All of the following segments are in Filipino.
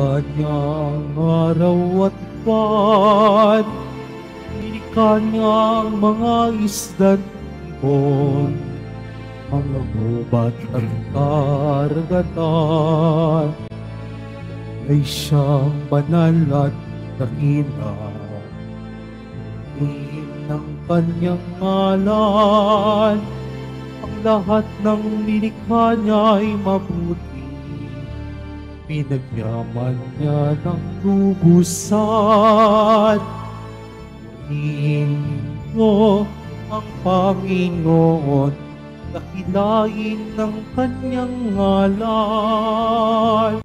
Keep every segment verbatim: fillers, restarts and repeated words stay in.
kanyang araw at pan, ni kanyang mga isda't ibon, mga gubat at karagatan, ay siyang banal at nakina, hihim ng kanyang ngalan, ang lahat ng nilikha niya ay mabuti. Pinagyaman niya ng lubusan, inyo ang Panginoon, dakilain ng kanyang ngalan.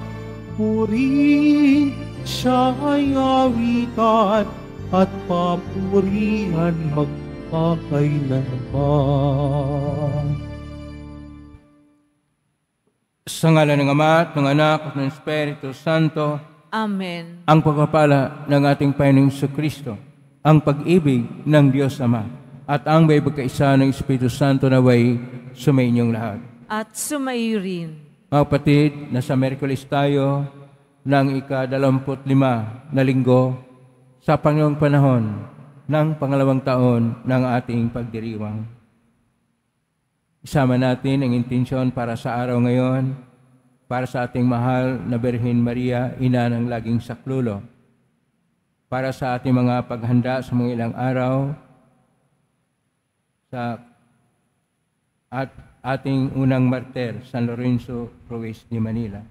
Purihin siya ay awitan at papurihan magpakailanman. Sa ngalan ng Ama, ng Anak, at ng Espiritu Santo. Amen. Ang pagpapala ng ating Panginoong Jesucristo, ang pag-ibig ng Diyos Ama, at ang may pagkaisa ng Espiritu Santo na way sumainyong lahat. At sumayo rin. Mga patid, nasa Merkulis tayo ng ikadalawamput lima na linggo sa pangalawang panahon ng pangalawang taon ng ating pagdiriwang. Isama natin ang intensyon para sa araw ngayon, para sa ating mahal na Birhen Maria, Ina ng Laging Saklolo, para sa ating mga paghanda sa mga ilang araw, sa at ating unang martir, San Lorenzo Ruiz de Manila.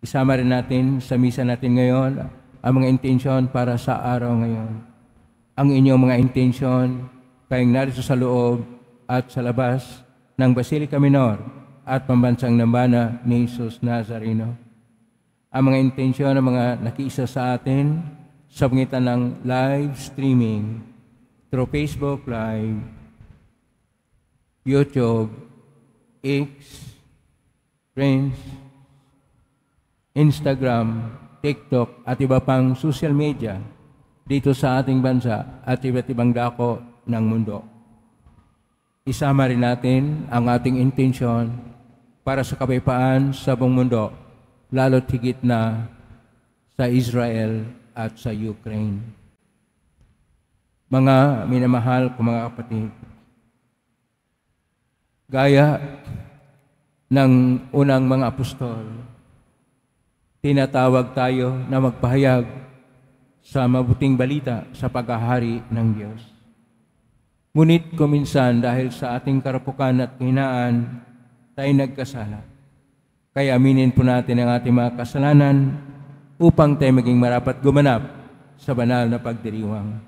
Isama rin natin sa misa natin ngayon ang mga intensyon para sa araw ngayon. Ang inyong mga intensyon, kayong narito sa loob at sa labas ng Basilica Minor at pambansang nambana ni Jesus Nazareno. Ang mga intensyon ng mga nakiisa sa atin sa pangitan ng live streaming through Facebook Live, YouTube, X, Friends, Instagram, TikTok at iba pang social media dito sa ating bansa at iba't ibang dako ng mundo. Isama rin natin ang ating intensyon para sa kapayapaan sa buong mundo, lalo't higit na sa Israel at sa Ukraine. Mga minamahal ko mga kapatid, gaya ng unang mga apostol, tinatawag tayo na magpahayag sa mabuting balita sa paghahari ng Diyos. Ngunit kuminsan dahil sa ating karapukan at kahinaan, tayo nagkasala. Kaya aminin po natin ang ating mga kasalanan upang tayo maging marapat gumanap sa banal na pagdiriwang.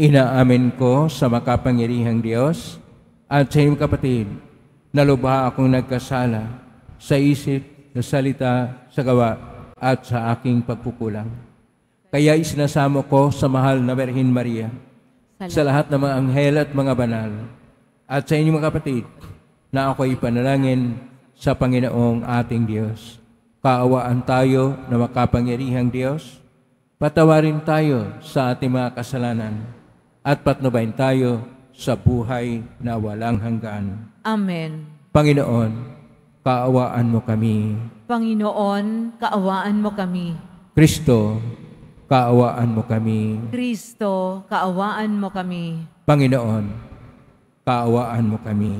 Inaamin ko sa makapangyarihang Diyos at sa inyong kapatid na lubha akong nagkasala sa isip, sa salita, sa gawa at sa aking pagkukulang. Kaya isinasamo ko sa mahal na Birhen Maria, sa lahat ng mga anghel at mga banal, at sa inyong mga kapatid, na ako'y panalangin sa Panginoong ating Diyos. Kaawaan tayo na makapangyarihang Diyos, patawarin tayo sa ating mga kasalanan, at patnubayan tayo sa buhay na walang hanggan. Amen. Panginoon, kaawaan mo kami. Panginoon, kaawaan mo kami. Kristo, kaawaan mo kami. Kristo, kaawaan mo kami. Panginoon, kaawaan mo kami.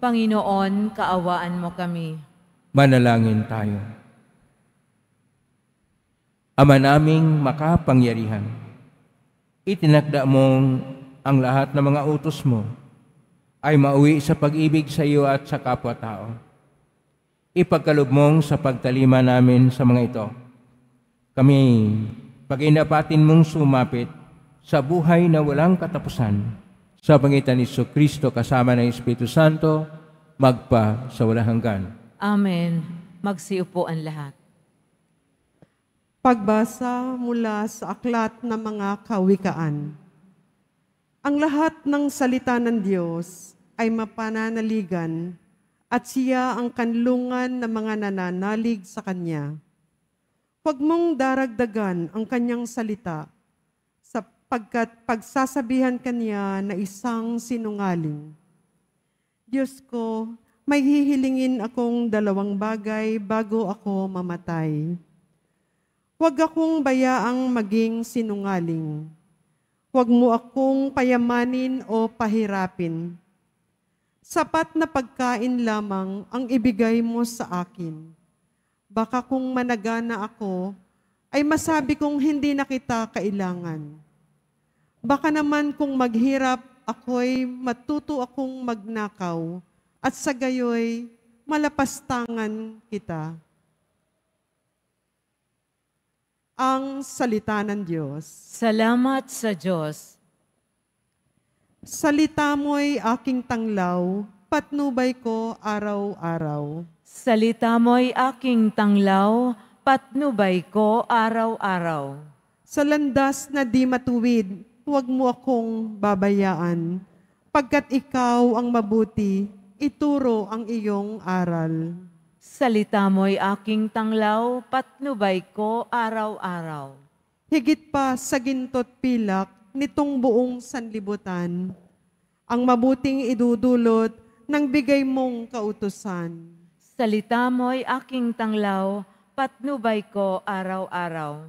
Panginoon, kaawaan mo kami. Manalangin tayo. Ama naming makapangyarihan, itinakda mong ang lahat ng mga utos mo ay mauwi sa pag-ibig sa iyo at sa kapwa-tao. Ipagkaloob mong sa pagtalima namin sa mga ito, kami paginapatin mong sumapit sa buhay na walang katapusan, sa pangitan ni Jesucristo kasama ng Espiritu Santo, magpa sa walang hanggan. Amen. Magsiupo ang lahat. Pagbasa mula sa Aklat ng Mga Kawikaan. Ang lahat ng salita ng Diyos ay mapananaligan at siya ang kanlungan ng mga nananalig sa Kanya. Huwag mong daragdagan ang kanyang salita sapagkat pagsasabihan kanya na isang sinungaling. Diyos ko, may hihilingin akong dalawang bagay bago ako mamatay. Huwag akong bayaang maging sinungaling. Huwag mo akong payamanin o pahirapin. Sapat na pagkain lamang ang ibigay mo sa akin. Baka kung managana ako, ay masabi kong hindi na kita kailangan. Baka naman kung maghirap ako'y matuto akong magnakaw at sa gayoy malapastangan kita. Ang salita ng Diyos. Salamat sa Diyos. Salita mo'y aking tanglaw, patnubay ko araw-araw. Salita mo'y aking tanglaw, patnubay ko araw-araw. Sa landas na di matuwid, huwag mo akong babayaan. Pagkat ikaw ang mabuti, ituro ang iyong aral. Salita mo'y aking tanglaw, patnubay ko araw-araw. Higit pa sa ginto't pilak nitong buong sanlibutan, ang mabuting idudulot ng bigay mong kautusan. Salita mo'y aking tanglaw, patnubay ko araw-araw.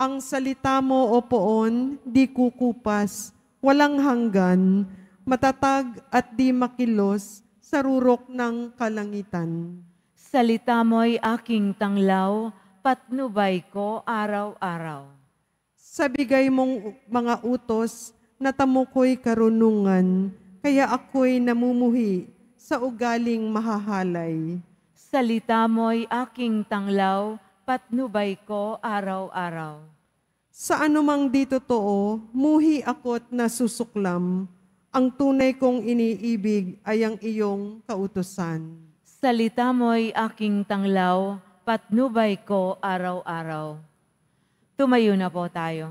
Ang salita mo, O Poon, di kukupas, walang hanggan, matatag at di makilos sa rurok ng kalangitan. Salita mo'y aking tanglaw, patnubay ko araw-araw. Sa bigay mong mga utos, natamo ko'y karunungan, kaya ako'y namumuhi sa ugaling mahahalay. Salita mo'y aking tanglaw, patnubay ko araw-araw. Sa anumang di totoo, muhi ako't nasusuklam, ang tunay kong iniibig ay ang iyong kautusan. Salita mo'y aking tanglaw, patnubay ko araw-araw. Tumayo na po tayo.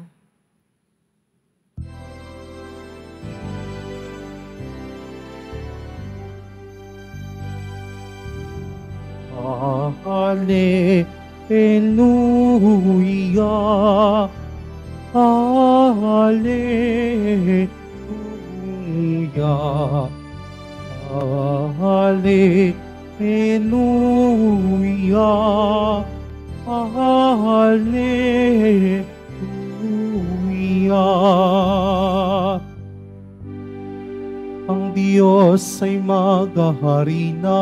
Alleluia, Alleluia, Alleluia. Alleluia, Alleluia. Ang Diyos ay maghahari na,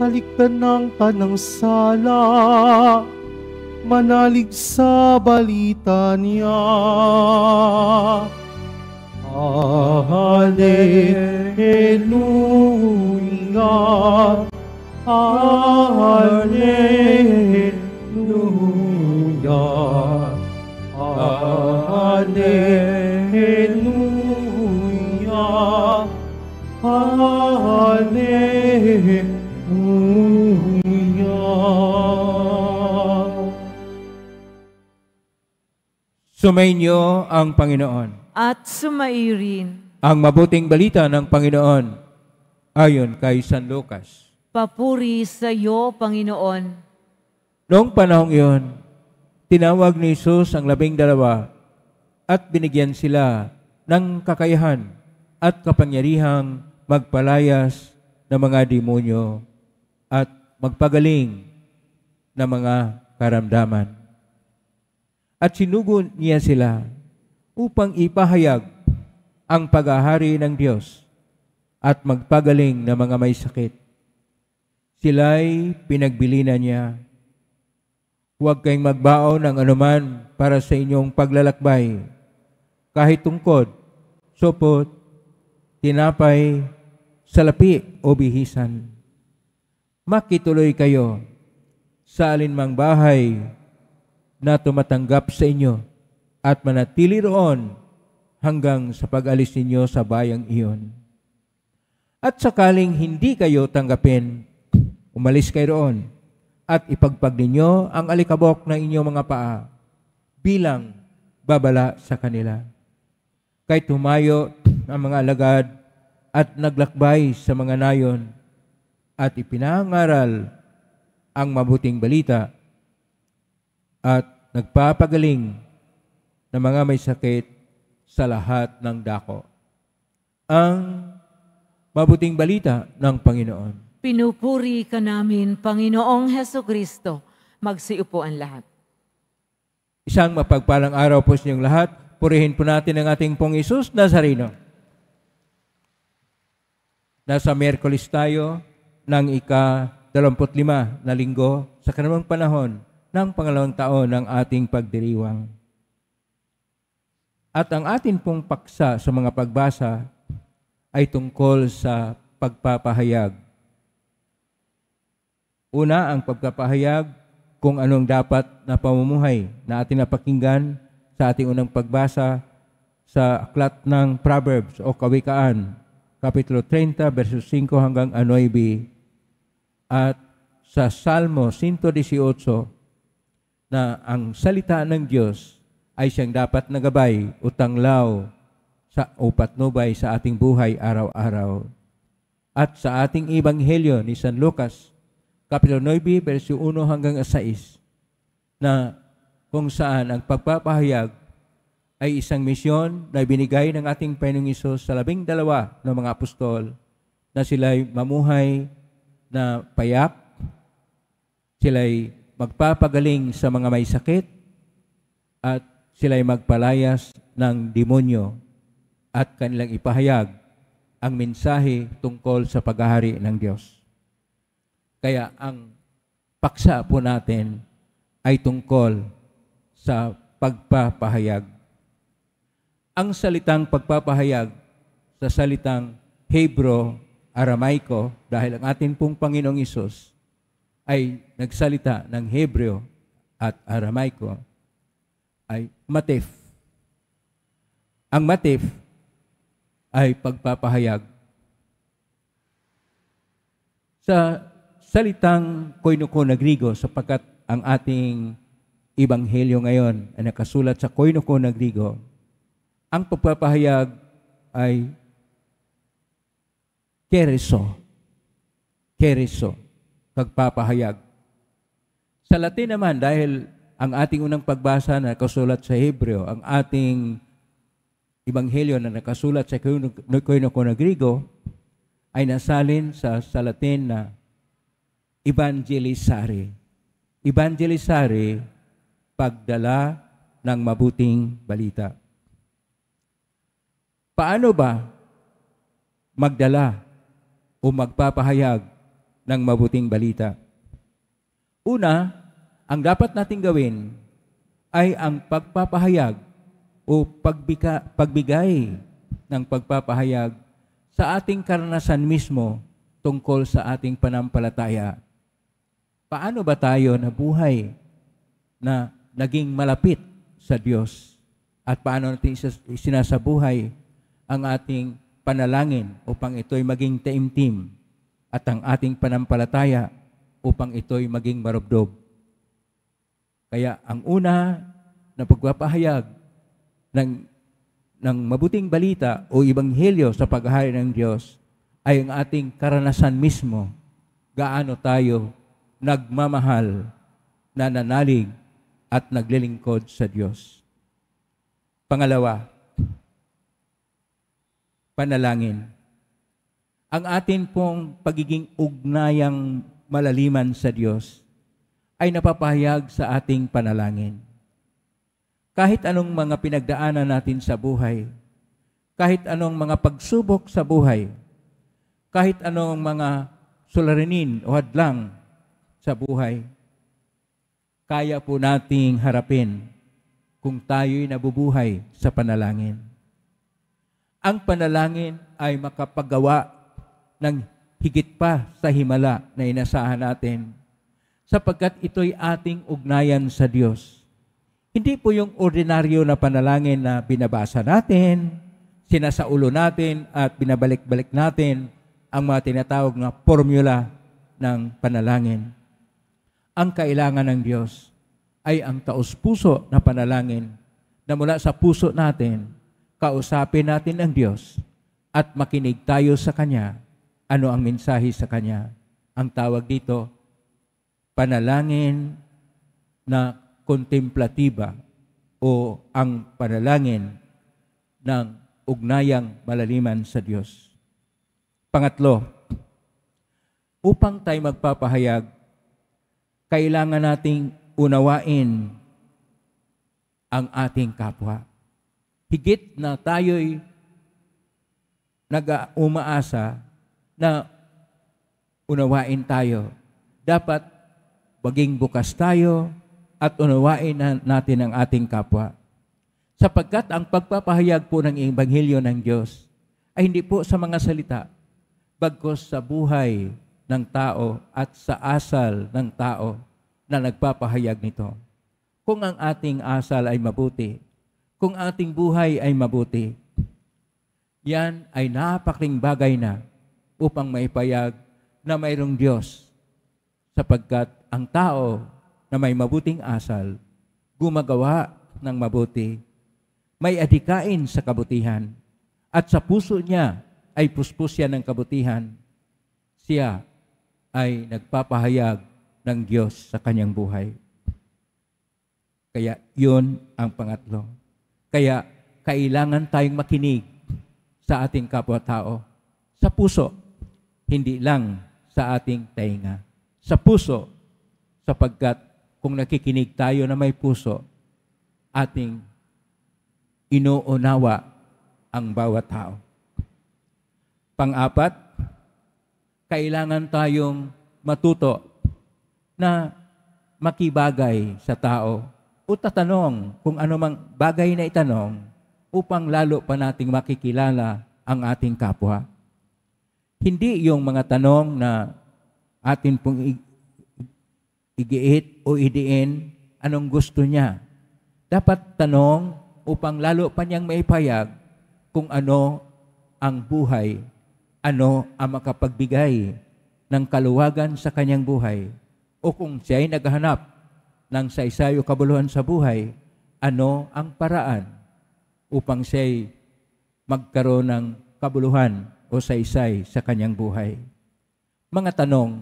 halikdan ng kanang sala, manalig sa balita niya. Alleluia, Alleluia, Alleluia, Alleluia. Sumainyo ang Panginoon. At sumairin ang mabuting balita ng Panginoon ayon kay San Lucas. Papuri sa iyo, Panginoon. Noong panahong iyon, tinawag ni Jesus ang labing dalawa at binigyan sila ng kakayahan at kapangyarihang magpalayas ng mga demonyo at magpagaling ng mga karamdaman. At sinugo niya sila upang ipahayag ang paghahari ng Diyos at magpagaling ng mga may sakit. Sila'y pinagbilinan niya. Huwag kayong magbaon ng anuman para sa inyong paglalakbay, kahit tungkod, supot, tinapay, salapi o bihisan. Makituloy kayo sa alinmang bahay na tumatanggap sa inyo at manatili roon hanggang sa pag-alis ninyo sa bayang iyon. At sakaling hindi kayo tanggapin, umalis kayo roon at ipagpag ninyo ang alikabok na inyong mga paa bilang babala sa kanila. Kahit humayo ang mga alagad at naglakbay sa mga nayon at ipinangaral ang mabuting balita at nagpapagaling na mga may sakit sa lahat ng dako. Ang mabuting balita ng Panginoon. Pinupuri ka namin, Panginoong Heso Kristo. Magsiupuan lahat. Isang mapagpalang araw po sa inyong lahat. Purihin po natin ang ating pong Isus Nazareno. Nasa Miyerkules tayo ng ika-dalawampu't lima na linggo sa kanamang panahon ng pangalawang taon ng ating pagdiriwang. At ang atin pong paksa sa mga pagbasa ay tungkol sa pagpapahayag. Una, ang pagpapahayag kung anong dapat na pamumuhay na atin napakinggan sa ating unang pagbasa sa aklat ng Proverbs o Kawikaan, Kapitulo thirty, versos five hanggang nine, at sa Salmo one eighteen, na ang salita ng Diyos ay siyang dapat na gabay o tanglaw sa, o patnubay sa ating buhay araw-araw. At sa ating Ebanghelyo ni San Lucas, Kapitulo nine, verso one hanggang six, na kung saan ang pagpapahayag ay isang misyon na binigay ng ating Panginoong Hesus sa labing dalawa ng mga apostol na sila'y mamuhay na payak, sila'y magpapagaling sa mga may sakit, at sila'y magpalayas ng demonyo, at kanilang ipahayag ang mensahe tungkol sa paghahari ng Diyos. Kaya ang paksa po natin ay tungkol sa pagpapahayag. Ang salitang pagpapahayag sa salitang Hebro, Aramaiko, dahil ang atin pong Panginoong Hesus ay nagsalita ng Hebreo at Aramaiko, ay matef. Ang matef ay pagpapahayag. Sa salitang koinukon na Grigo, sapagkat ang ating Ebanghelyo ngayon ay nakasulat sa koinukon na Grigo, ang pagpapahayag ay kereso. Kereso. Pagpapahayag. Sa Latin naman, dahil ang ating unang pagbasa na nakasulat sa Hebreo, ang ating Ebanghelyo na nakasulat sa koinukon na Grigo, ay nasalin sa, sa Latin na evangelizare. Evangelizare, pagdala ng mabuting balita. Paano ba magdala o magpapahayag ng mabuting balita? Una, ang dapat nating gawin ay ang pagpapahayag o pagbika, pagbigay ng pagpapahayag sa ating karanasan mismo tungkol sa ating panampalataya. Paano ba tayo nabuhay na naging malapit sa Diyos? At paano natin sinasabuhay ang ating panalangin upang ito'y maging taimtim at ang ating panampalataya upang ito'y maging marubdob. Kaya ang una na pagpapahayag ng, ng mabuting balita o ebanghelyo sa paghahari ng Diyos ay ang ating karanasan mismo, gaano tayo nagmamahal, nananalig at naglilingkod sa Diyos. Pangalawa, panalangin. Ang atin pong pagiging ugnayang malaliman sa Diyos ay napapahayag sa ating panalangin. Kahit anong mga pinagdaanan natin sa buhay, kahit anong mga pagsubok sa buhay, kahit anong mga suliranin o hadlang sa buhay, kaya po nating harapin kung tayo'y nabubuhay sa panalangin. Ang panalangin ay makapagawa ng higit pa sa himala na inasahan natin, sapagkat ito'y ating ugnayan sa Diyos. Hindi po yung ordinaryo na panalangin na binabasa natin, sinasaulo natin at binabalik-balik natin ang mga tinatawag na formula ng panalangin. Ang kailangan ng Diyos ay ang taos-puso na panalangin na mula sa puso natin, kausapin natin ang Diyos at makinig tayo sa Kanya. Ano ang mensahe sa Kanya? Ang tawag dito, panalangin na kontemplatiba o ang panalangin ng ugnayang malaliman sa Diyos. Pangatlo, upang tayo magpapahayag, kailangan nating unawain ang ating kapwa. Higit na tayo'y nag-umaasa na unawain tayo. Dapat maging bukas tayo at unawain natin ang ating kapwa. Sapagkat ang pagpapahayag po ng Ebanghelyo ng Diyos ay hindi po sa mga salita, bagkus sa buhay ng tao at sa asal ng tao na nagpapahayag nito. Kung ang ating asal ay mabuti, kung ating buhay ay mabuti, yan ay napakalaking bagay na upang maipayag na mayroong Diyos, sapagkat ang tao na may mabuting asal, gumagawa ng mabuti, may adikain sa kabutihan, at sa puso niya ay puspos siya ng kabutihan, siya ay nagpapahayag ng Diyos sa kanyang buhay. Kaya yun ang pangatlo. Kaya kailangan tayong makinig sa ating kapwa-tao, sa puso, hindi lang sa ating tainga. Sa puso, sapagkat kung nakikinig tayo na may puso, ating inuunawa ang bawat tao. Pang-apat, kailangan tayong matuto na makibagay sa tao o tatanong kung anumang bagay na itanong upang lalo pa nating makikilala ang ating kapwa. Hindi yung mga tanong na atin pong igiit o idiin anong gusto niya. Dapat tanong upang lalo pa niyang maipayag kung ano ang buhay, ano ang makapagbigay ng kaluwagan sa kanyang buhay, o kung siya ay naghahanap ng saysay o kabuluhan sa buhay, ano ang paraan upang siya'y magkaroon ng kabuluhan o saysay sa kanyang buhay. Mga tanong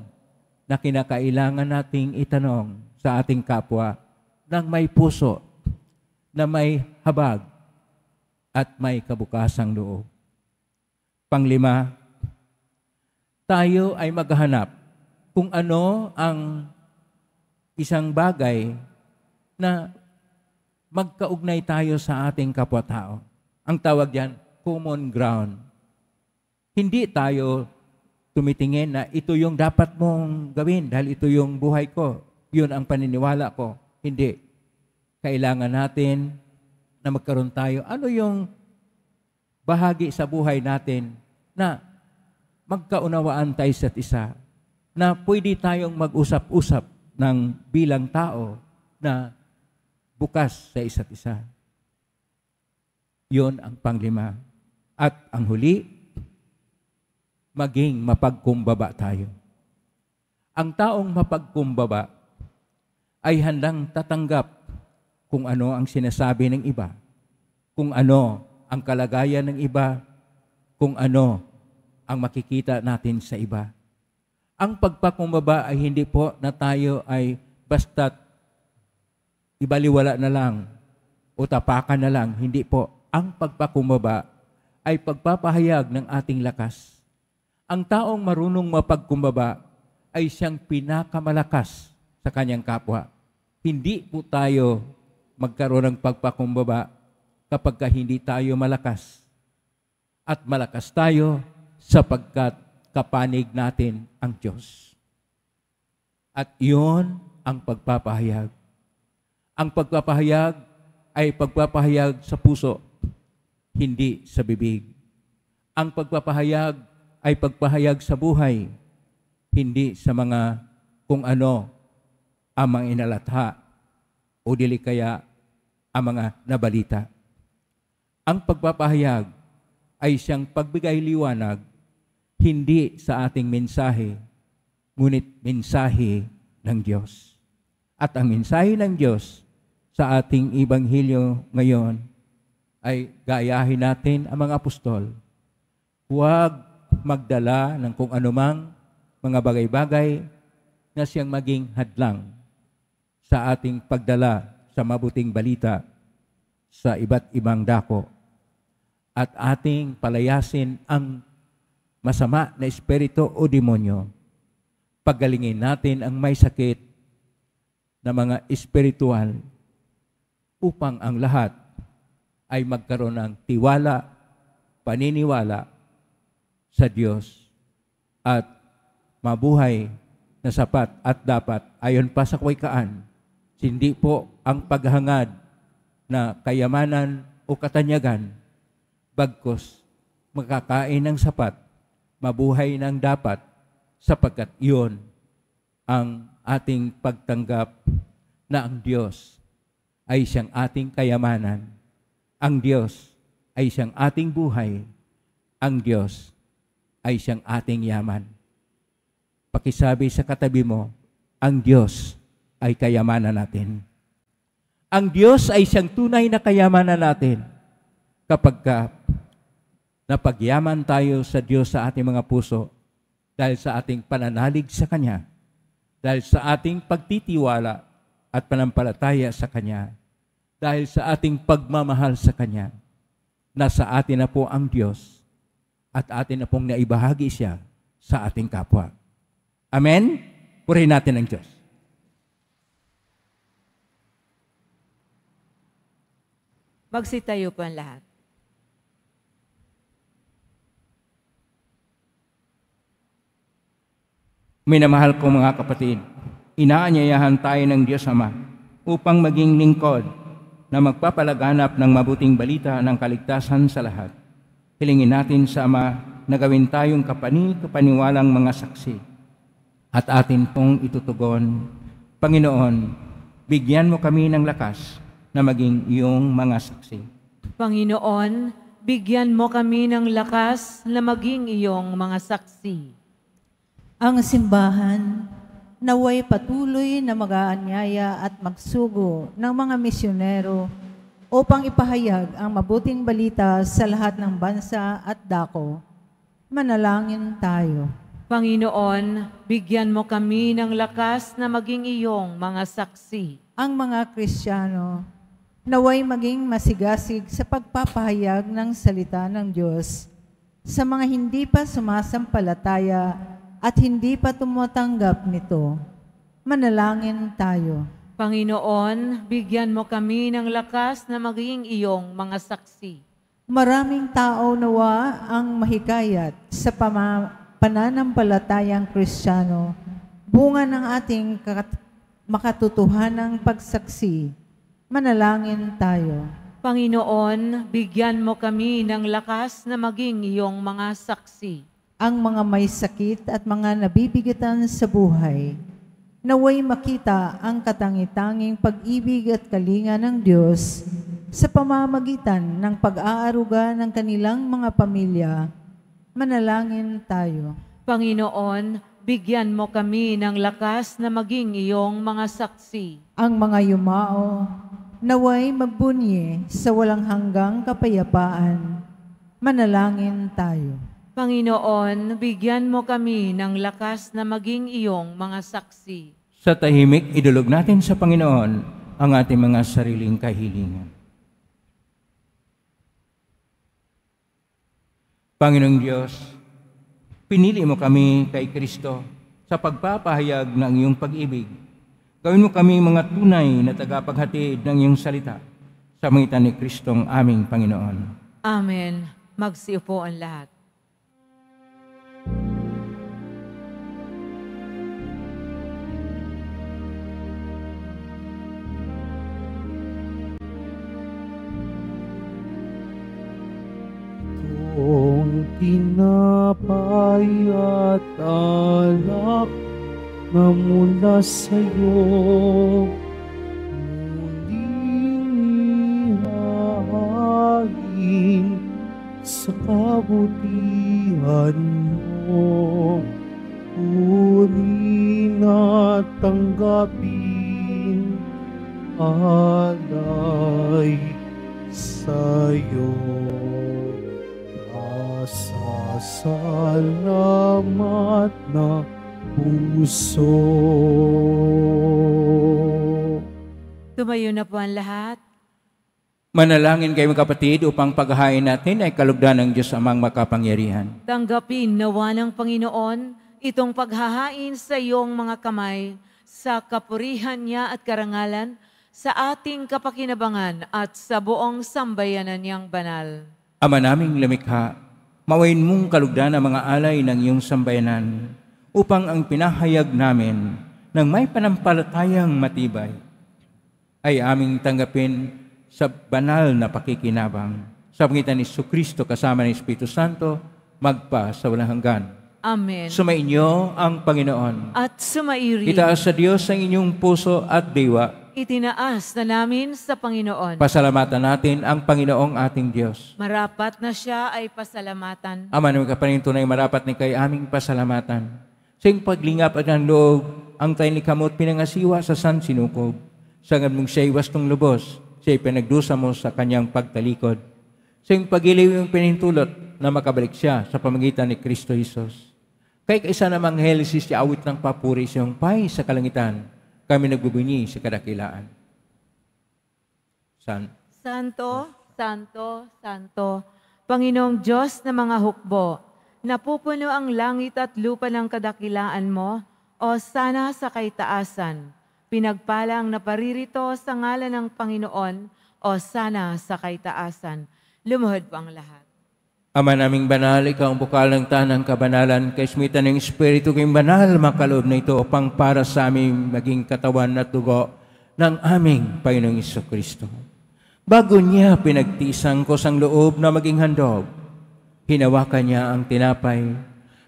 na kinakailangan nating itanong sa ating kapwa nang may puso, na may habag, at may kabukasang loob. Panglima, tayo ay maghahanap kung ano ang isang bagay na magkaugnay tayo sa ating kapwa-tao. Ang tawag diyan, common ground. Hindi tayo tumitingin na ito yung dapat mong gawin dahil ito yung buhay ko, yun ang paniniwala ko. Hindi. Kailangan natin na magkaroon tayo. Ano yung bahagi sa buhay natin na magkaunawaan tayo sa isa, na pwede tayong mag-usap-usap ng bilang tao na bukas sa isa't isa. Yun ang panglima. At ang huli, maging mapagkumbaba tayo. Ang taong mapagkumbaba ay handang tatanggap kung ano ang sinasabi ng iba, kung ano ang kalagayan ng iba, kung ano ang makikita natin sa iba. Ang pagpakumbaba ay hindi po na tayo ay basta't ibaliwala na lang o tapakan na lang. Hindi po. Ang pagpakumbaba ay pagpapahayag ng ating lakas. Ang taong marunong mapagkumbaba ay siyang pinakamalakas sa kanyang kapwa. Hindi po tayo magkaroon ng pagpakumbaba kapag hindi tayo malakas. At malakas tayo sapagkat kapanig natin ang Diyos. At iyon ang pagpapahayag. Ang pagpapahayag ay pagpapahayag sa puso, hindi sa bibig. Ang pagpapahayag ay pagpahayag sa buhay, hindi sa mga kung ano ang mga inalatha o dili kaya ang mga nabalita. Ang pagpapahayag ay siyang pagbigay liwanag, hindi sa ating mensahe, ngunit mensahe ng Diyos. At ang mensahe ng Diyos sa ating Ebanghelyo ngayon ay gayahin natin ang mga apostol. Huwag magdala ng kung anumang mga bagay-bagay na siyang maging hadlang sa ating pagdala sa mabuting balita sa iba't ibang dako. At ating palayasin ang masama na espiritu o demonyo. Pagalingin natin ang may sakit na mga espiritual upang ang lahat ay magkaroon ng tiwala, paniniwala sa Diyos at mabuhay na sapat at dapat ayon pa sa Kawaykaan, hindi po ang paghangad na kayamanan o katanyagan, bagkus makakain ng sapat, mabuhay ng dapat, sapagkat iyon ang ating pagtanggap na ang Diyos ay siyang ating kayamanan. Ang Diyos ay siyang ating buhay. Ang Diyos ay siyang ating yaman. Pakisabi sa katabi mo, ang Diyos ay kayamanan natin. Ang Diyos ay siyang tunay na kayamanan natin. Kapag ka napagyaman tayo sa Diyos sa ating mga puso dahil sa ating pananalig sa Kanya, dahil sa ating pagtitiwala at panampalataya sa Kanya, dahil sa ating pagmamahal sa Kanya, nasa atin na po ang Diyos at atin na pong naibahagi siya sa ating kapwa. Amen? Purihin natin ang Diyos. Magsitayo po ang lahat. Minamahal ko mga kapatid, inaanyayahan tayo ng Diyos Ama upang maging lingkod na magpapalaganap ng mabuting balita ng kaligtasan sa lahat. Hilingin natin sa Ama na gawin tayong kapani-kapaniwalang mga saksi at atin pong itutugon. Panginoon, bigyan mo kami ng lakas na maging iyong mga saksi. Panginoon, bigyan mo kami ng lakas na maging iyong mga saksi. Ang simbahan naway patuloy na mag-aanyaya at magsugo ng mga misyonero upang ipahayag ang mabuting balita sa lahat ng bansa at dako. Manalangin tayo. Panginoon, bigyan mo kami ng lakas na maging iyong mga saksi. Ang mga Kristiyano naway maging masigasig sa pagpapahayag ng salita ng Diyos sa mga hindi pa sumasampalataya at hindi pa tumatanggap nito. Manalangin tayo. Panginoon, bigyan mo kami ng lakas na maging iyong mga saksi. Maraming tao nawa ang mahikayat sa pananampalatayang Kristiyano, bunga ng ating makatotohanang pagsaksi. Manalangin tayo. Panginoon, bigyan mo kami ng lakas na maging iyong mga saksi. Ang mga may sakit at mga nabibigatan sa buhay, naway makita ang katangi-tanging pag-ibig at kalinga ng Diyos sa pamamagitan ng pag-aaruga ng kanilang mga pamilya. Manalangin tayo. Panginoon, bigyan mo kami ng lakas na maging iyong mga saksi. Ang mga yumao, naway magbunye sa walang hanggang kapayapaan. Manalangin tayo. Panginoon, bigyan mo kami ng lakas na maging iyong mga saksi. Sa tahimik, idulog natin sa Panginoon ang ating mga sariling kahilingan. Panginoong Diyos, pinili mo kami kay Kristo sa pagpapahayag ng iyong pag-ibig. Gawin mo kami mga tunay na tagapaghatid ng iyong salita sa pangitan ni Kristong aming Panginoon. Amen. Magsiupo ang lahat. Kung tinapay at alak na mula sa'yo, muling ihahain sa kabutihan mo. Kunin at tanggapin, alay sa'yo. Salamat na puso. Tumayo na po ang lahat. Manalangin kayo mga kapatid upang paghahain natin ay kalugdan ng Diyos Amang makapangyarihan. Tanggapin nawa ng Panginoon itong paghahain sa iyong mga kamay sa kapurihan niya at karangalan sa ating kapakinabangan at sa buong sambayanan niyang banal. Ama naming lumikha, mawain mong kalugdan ang mga alay ng iyong sambayanan upang ang pinahayag namin ng may panampalatayang matibay ay aming tanggapin sa banal na pakikinabang. Sa pangitan ni Jesucristo kasama ng Espiritu Santo, magpa sa walang hanggan. Amen. Sumainyo ang Panginoon. At sumairi. Itaas sa Diyos ang inyong puso at diwa. Itinaas na namin sa Panginoon. Pasalamatan natin ang Panginoong ating Diyos. Marapat na siya ay pasalamatan. Ama namin kapaninto na marapat ni kay aming pasalamatan. Sa iyong paglingap at ang loob, ang tayo ni kamot pinangasiwa sa San Sinukob. Sa ngamong siya ay wastong lubos, siya ay pinagdusa mo sa kanyang pagtalikod. Sa iyong pagiliw yung pinintulot na makabalik siya sa pamagitan ni Kristo Jesus. Kahit isa namang helisis siya awit ng papuri siyang pay sa kalangitan, kami nagbubunyi sa kadakilaan. San? Santo, Santo, Santo, Panginoong Diyos na mga hukbo, napupuno ang langit at lupa ng kadakilaan mo, o sana sa kaitaasan. Pinagpalang naparirito sa ngalan ng Panginoon, o sana sa kaitaasan. Lumuhod po ang lahat. Ama naming banal, ikaw ang bukal ng tanang kabanalan, kaismitan ng Espiritu kayong banal, makaloob na ito upang para sa aming maging katawan at dugo ng aming Panginoong Jesucristo. Bago niya pinagtisang ko sang loob na maging handog, hinawakan niya ang tinapay,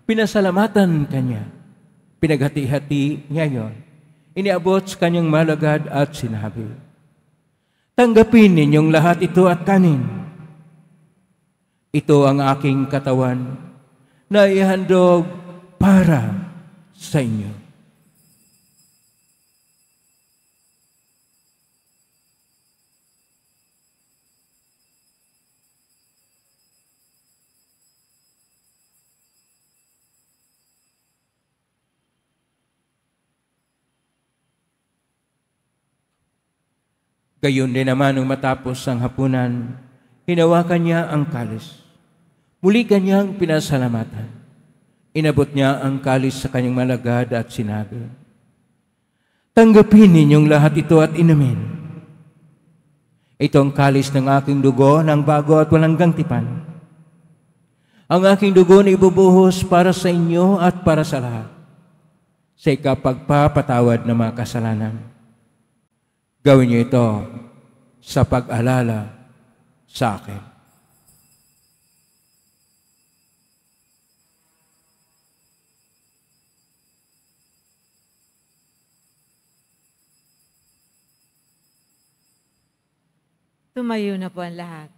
pinasalamatan kanya, pinaghati-hati niya yon, iniabot sa kanyang malagad at sinabi, tanggapin ninyong lahat ito at kanin. Ito ang aking katawan na ihandog para sa inyo. Gayon din naman nung matapos ang hapunan, hinawakan niya ang kalis. Muli kanyang pinasalamatan. Inabot niya ang kalis sa kanyang malagad at sinabi, tanggapin ninyong lahat ito at inumin. Ito ang kalis ng aking dugo ng bago at walang gantipan. Ang aking dugo na ibubuhos para sa inyo at para sa lahat, sa ikapagpapatawad ng mga kasalanan. Gawin niyo ito sa pag-alala sa akin. Tumayo na po ang lahat.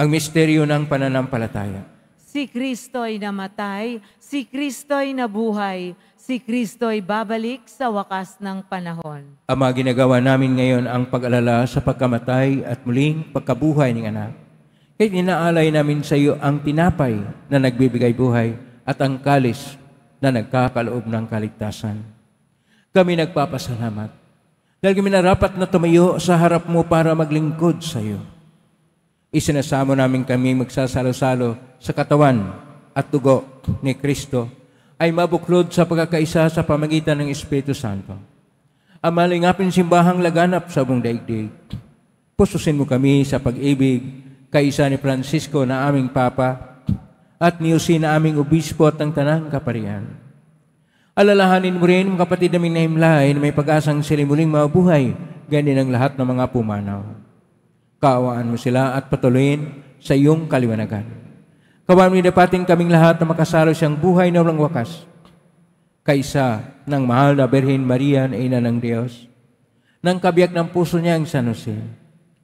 Ang misteryo ng pananampalataya. Si Kristo'y namatay, si Kristo'y nabuhay, si Kristo'y babalik sa wakas ng panahon. Ama, ginagawa namin ngayon ang pag-alala sa pagkamatay at muling pagkabuhay ng anak. Kahit inaalay namin sa iyo ang tinapay na nagbibigay buhay at ang kalis na nagkakaloob ng kaligtasan. Kami nagpapasalamat dahil kami narapat na tumayo sa harap mo para maglingkod sa iyo. Isinasamo namin kami magsasalo-salo sa katawan at dugo ni Kristo ay mabuklod sa pagkakaisa sa pamagitan ng Espiritu Santo. Ang malingapin simbahang laganap sa buong daigdig. Pususin mo kami sa pag-ibig kaisa ni Francisco na aming Papa at ni Jose na aming Obispo at ng Tanang Kaparian. Alalahanin mo rin, mga kapatid naming nahimlay, na may pag-asang sila muling mabuhay, ganin ang lahat ng mga pumanaw. Kaawaan mo sila at patuloyin sa iyong kaliwanagan. Kaawaan mo dapatin kaming lahat na makasalo siyang buhay na walang wakas. Kaysa ng mahal na Birhen Maria na Ina ng Diyos, ng kabiyak ng puso niya ang San Jose,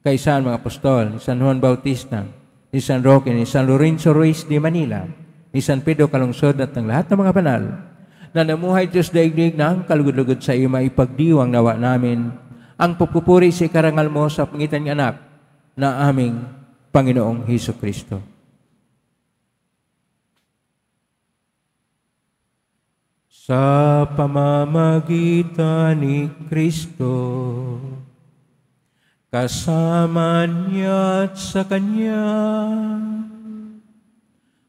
kaysa ang mga apostol, ni San Juan Bautista, ni San Roque, ni San Lorenzo Ruiz de Manila, ni San Pedro Calungsod at ng lahat ng mga banal, na namuhay Diyos daigdig na ang kalugod-lugod sa iyo maipagdiwang nawa namin ang pupupuri sa karangal mo sa pangitan ng anak na aming Panginoong Jesucristo. Sa pamamagitan ni Kristo, kasama niya at sa Kanya,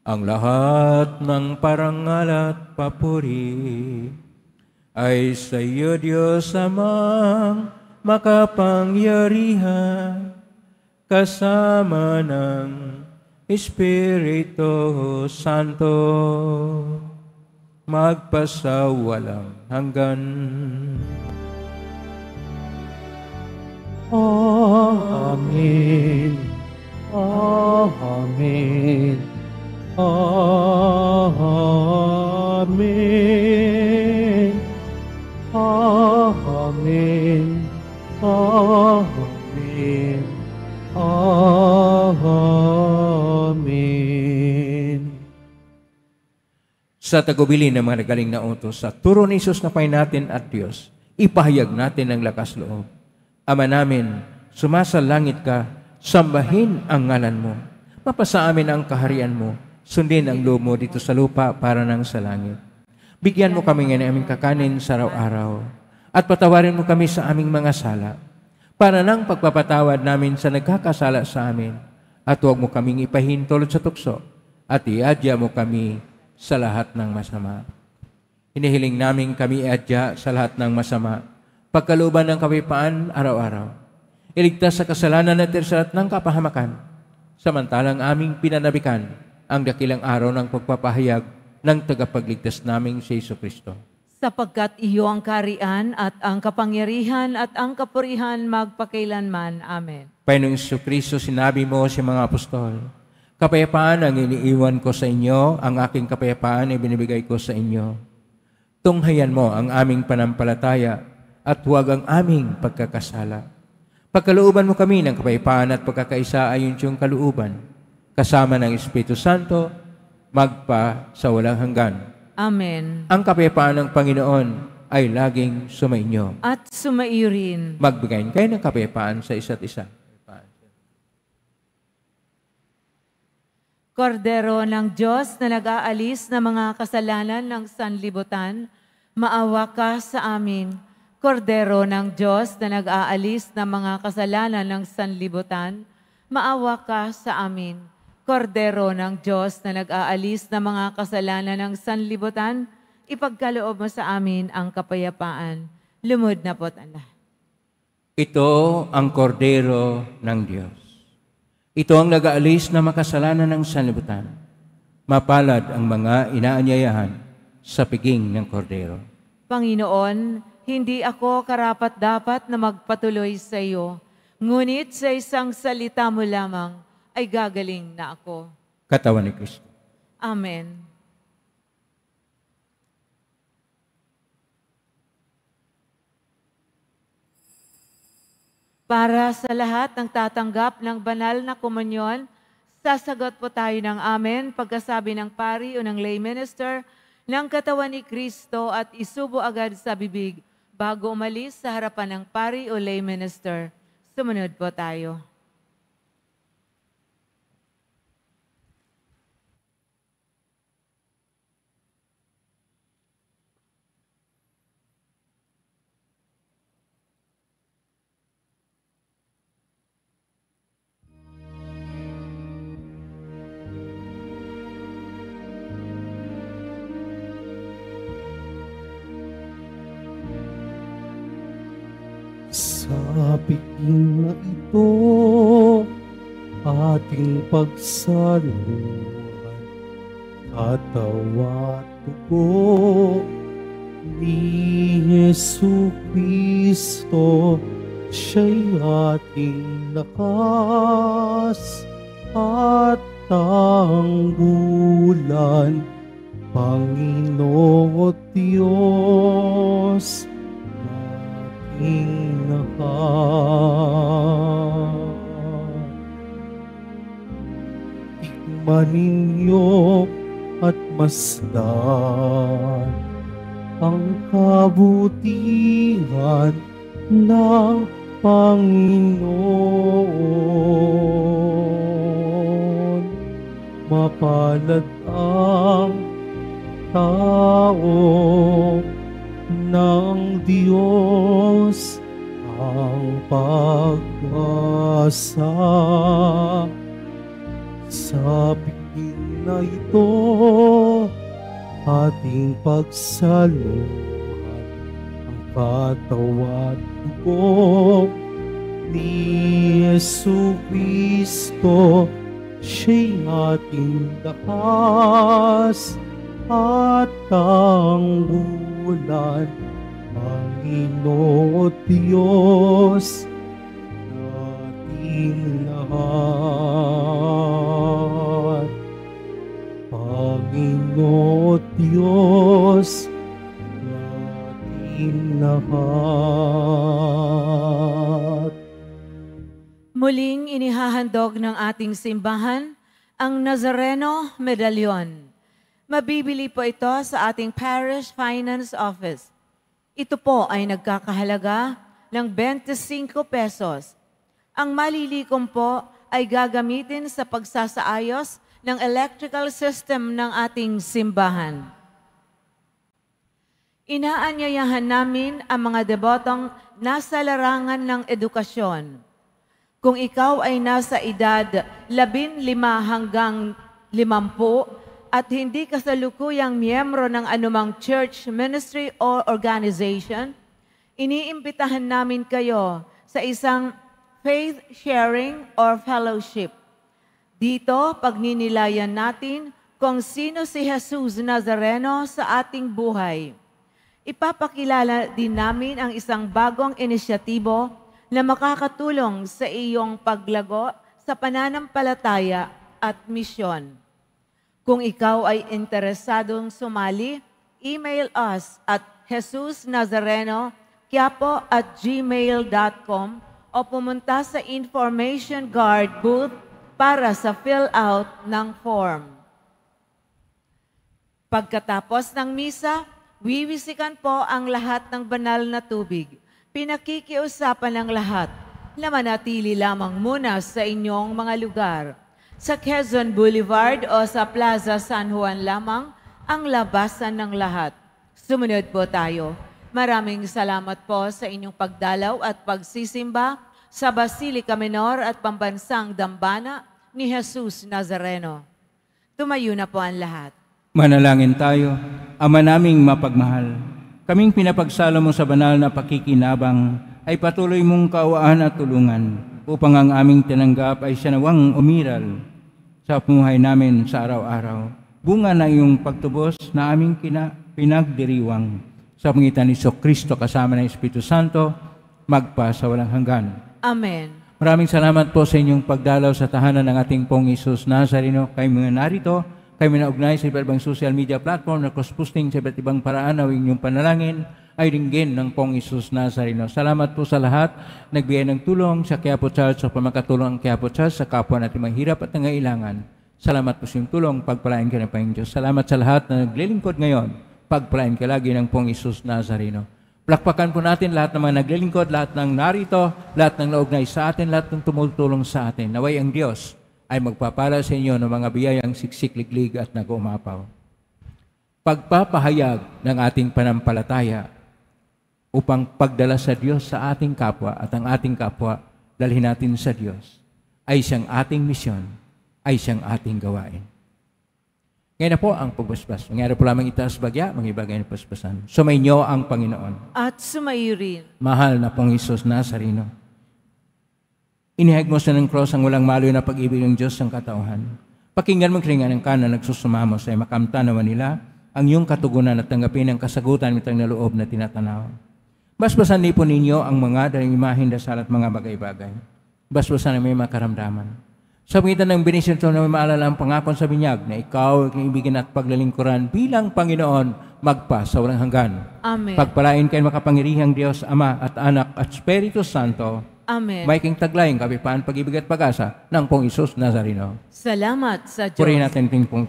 ang lahat ng parangal at papuri ay sa iyo, Diyos amang makapangyarihan, kasama ng Espiritu Santo, magpasawalang hanggan. Amen. Amen. Amen. Amen. Amen. Amen. Sa tagubilin ng mga nagaling na utos, sa turo ni Isus na pain natin at Diyos, ipahayag natin ang lakas loob. Ama namin, sumasalangit ka, sambahin ang ngalan mo. Mapasa amin ang kaharian mo. Sundin ang loob mo dito sa lupa para ng sa langit. Bigyan mo kami ng aming kakanin sa araw-araw. At patawarin mo kami sa aming mga sala, para ng pagpapatawad namin sa nagkakasala sa amin. At huwag mo kaming ipahintulot sa tukso. At iadya mo kami sa lahat ng masama. Hinihiling namin kami iadya sa lahat ng masama. Pagkaluban ng kawipaan araw-araw. Iligtas sa kasalanan at tersalat ng kapahamakan. Samantalang aming pinanabikan ang dakilang araw ng pagpapahayag ng tagapagligtas naming si Jesucristo. Sapagkat iyo ang kaharian at ang kapangyarihan at ang kapurihan magpakailanman. Amen. Panginoong Jesucristo, sinabi mo sa mga apostol, kapayapaan ang iniiwan ko sa inyo, ang aking kapayapaan ay binibigay ko sa inyo. Tunghayan mo ang aming panampalataya at huwag ang aming pagkakasala. Pagkalooban mo kami ng kapayapaan at pagkakaisa ayon sa iyong kalooban, kasama ng Espiritu Santo, magpa sa walang hanggan. Amen. Ang kapayapaan ng Panginoon ay laging sumainyo. At sumaiyo rin. Magbigayin kayo ng kapayapaan sa isa't isa. Kordero ng Diyos na nag-aalis ng mga kasalanan ng sanlibutan, maawa ka sa amin. Kordero ng Diyos na nag-aalis ng mga kasalanan ng sanlibutan, maawa ka sa amin. Kordero ng Diyos na nag-aalis ng mga kasalanan ng sanlibutan, ipagkaloob mo sa amin ang kapayapaan. Lumod na po't ang lahat. Ito ang kordero ng Diyos. Ito ang nag-aalis na makasalanan ng sanlibutan. Mapalad ang mga inaanyayahan sa piging ng kordero. Panginoon, hindi ako karapat-dapat na magpatuloy sa iyo, ngunit sa isang salita mo lamang ay gagaling na ako. Katawan ni Kristo. Amen. Para sa lahat ng tatanggap ng banal na komunyon, sasagot po tayo ng amen pagkasabi ng pari o ng lay minister ng katawan ni Kristo at isubo agad sa bibig bago umalis sa harapan ng pari o lay minister. Sumunod po tayo. Sa piging na ito, ating pagsaluhan, katawa at dugo ni Jesucristo, siya'y ating lakas at tanggulan, Panginoon Diyos. Inaka tikmanin niyo at masdan ang kabutihan ng Panginoon. Mapalad ang tao ng Diyos ang pag-asa. Sa piging na ito, ating pagsaluhan katawan ko ni Yesu Cristo, siya'y ating dakas at tanggulan, Panginoon Diyos nating lahat. Panginoon Diyos nating lahat. Muling inihahandog ng ating simbahan ang Nazareno Medallion. Mabibili po ito sa ating Parish Finance Office. Ito po ay nagkakahalaga ng dalawampu't singko pesos. Ang malilikom po ay gagamitin sa pagsasaayos ng electrical system ng ating simbahan. Inaanyayahan namin ang mga debotong nasa larangan ng edukasyon. Kung ikaw ay nasa edad labinlima hanggang limampu, at hindi kasalukuyang miyembro ng anumang church, ministry, or organization, iniimbitahan namin kayo sa isang faith sharing or fellowship. Dito, pagninilayan natin kung sino si Jesus Nazareno sa ating buhay. Ipapakilala din namin ang isang bagong inisyatibo na makakatulong sa iyong paglago sa pananampalataya at misyon. Kung ikaw ay interesadong sumali, email us at jesus nazareno quiapo at gmail dot com o pumunta sa information guard booth para sa fill out ng form. Pagkatapos ng misa, wiwisikan po ang lahat ng banal na tubig. Pinakikiusapan ng lahat na manatili lamang muna sa inyong mga lugar. Sa Quezon Boulevard o sa Plaza San Juan lamang ang labasan ng lahat. Sumunod po tayo. Maraming salamat po sa inyong pagdalaw at pagsisimba sa Basilica Menor at Pambansang Dambana ni Jesus Nazareno. Tumayo na po ang lahat. Manalangin tayo. Ama naming mapagmahal, kaming pinapagsala mo sa banal na pakikinabang ay patuloy mong kaawaan at tulungan, upang ang aming tinanggap ay siyanawang umiral sa buhay namin sa araw-araw. Bunga na iyong pagtubos na aming kina, pinagdiriwang sa pangitan ni Jesucristo kasama ng Espiritu Santo, magpa sa walang hanggan. Amen. Maraming salamat po sa inyong pagdalaw sa tahanan ng ating pong Isus Nazareno. Kayo mga narito, kayo mga naugnay sa iba't ibang social media platform na cross-posting sa iba't ibang paraan na inyong panalangin ay ringgin ng pong Isus Nazareno. Salamat po sa lahat. Nagbigay ng tulong sa Quiapo Church o pamakatulong ang Quiapo Church sa kapwa natin mahirap at nangailangan. Salamat po sa iyong tulong. Pagpalain ka ng Panginoon Diyos. Salamat sa lahat na naglilingkod ngayon. Pagpalain ka lagi ng pong Isus Nazareno. Palakpakan po natin lahat ng mga naglilingkod, lahat ng narito, lahat ng naugnay sa atin, lahat ng tumutulong sa atin. Naway ang Diyos ay magpapala sa inyo ng mga biyayang siksik-liglig at nag-umapaw. Pagpapahayag ng ating panampalataya upang pagdala sa Diyos sa ating kapwa at ang ating kapwa dalhin natin sa Diyos ay siyang ating misyon, ay siyang ating gawain. Ngayon na po ang pagbasbas. Mangyari po lamang itaas bagya, mangibagay na paspasan. Sumainyo ang Panginoon. At sumayo rin. Mahal na pong Isus Nazareno, inihag mo sa ng cross ang walang maloy na pag-ibig ng Diyos ng katauhan. Pakinggan mo kringan ng kanan nagsusumamo sa makamtanawa nila ang iyong katugunan at tanggapin ang kasagutan mitang naloob na tinatanaw. Basbasan din po ninyo ang mga dalang imahin, dasal at mga bagay-bagay. Basbasan na may makaramdaman. Sa pangitan ng binisyon na may maalala ang pangakon sa binyag na ikaw ay kaibigan at paglalingkuran bilang Panginoon magpa sa walang hanggan. Amen. Pagpalain kayo makapangyarihang Diyos, Ama at Anak at Espiritu Santo. Amen. May king taglayang kapipaan, pag-ibig at pag-asa ng pong Isus Nazareno. Salamat sa Diyos. Purihin natin ting pong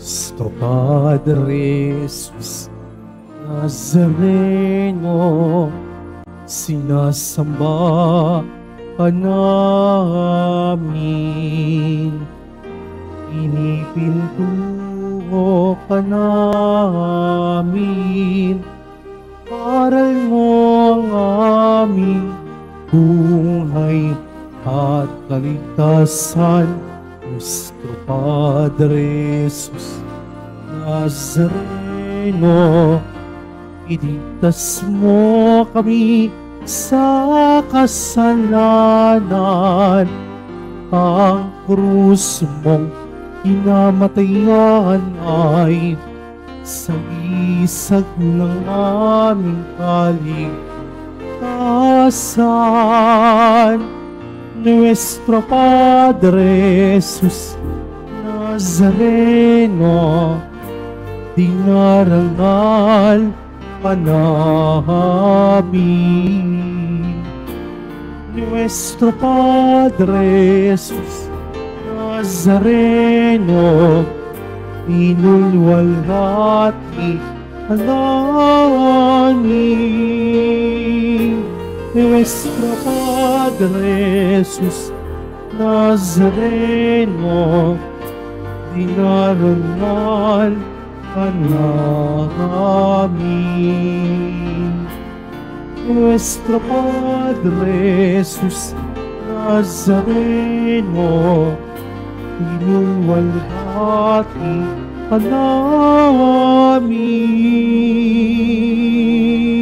Nuestro Padre Jesus Nazareno, sinasamba ka namin, pinipintuho ka namin, aral mo ang aming buhay at kaligtasan, nuestro Padre Jesus Nazareno. Iligtas mo kami sa kasalanan, ang krus mong pinamatayan ay sa isag ng aming kaligtasan. Nuestro Padre Jesus Nazareno, dinarangal pa namin. Nuestro Padre Jesus Nazareno, inulwalhati ang langit. Nuestro Padre Jesus Nazareno, dinarangal ka namin. Nuestro Padre Jesus Nazareno, inulwalhati ka namin.